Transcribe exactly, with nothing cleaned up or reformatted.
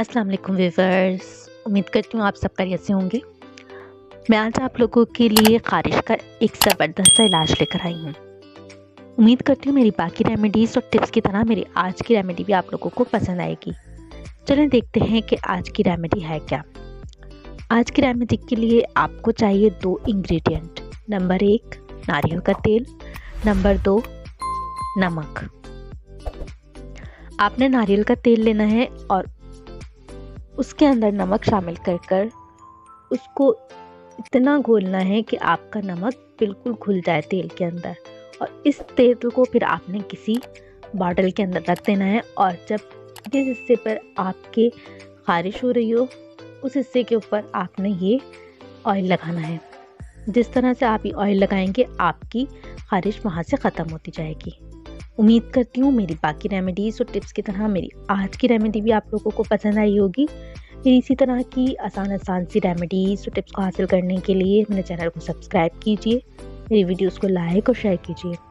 अस्सलाम वालेकुम व्यूअर्स, उम्मीद करती हूँ आप सब खैरियत से होंगे। मैं आज आप लोगों के लिए खारिश का एक ज़बरदस्त सा इलाज लेकर आई हूँ। उम्मीद करती हूँ मेरी बाकी रेमेडीज़ और टिप्स की तरह मेरी आज की रेमेडी भी आप लोगों को पसंद आएगी। चलें देखते हैं कि आज की रेमेडी है क्या। आज की रेमेडी के लिए आपको चाहिए दो इंग्रेडिएंट। नंबर एक, नारियल का तेल। नंबर दो, नमक। आपने नारियल का तेल लेना है और उसके अंदर नमक शामिल कर कर उसको इतना घोलना है कि आपका नमक बिल्कुल घुल जाए तेल के अंदर। और इस तेल को फिर आपने किसी बॉटल के अंदर रख देना है। और जब जिस हिस्से पर आपके खारिश हो रही हो उस हिस्से के ऊपर आपने ये ऑयल लगाना है। जिस तरह से आप ये ऑयल लगाएंगे आपकी खारिश वहाँ से ख़त्म होती जाएगी। उम्मीद करती हूँ मेरी बाकी रेमेडीज़ और टिप्स की तरह मेरी आज की रेमेडी भी आप लोगों को पसंद आई होगी। फिर इसी तरह की आसान आसान सी रेमेडीज़ और टिप्स को हासिल करने के लिए मेरे चैनल को सब्सक्राइब कीजिए, मेरी वीडियोस को लाइक और शेयर कीजिए।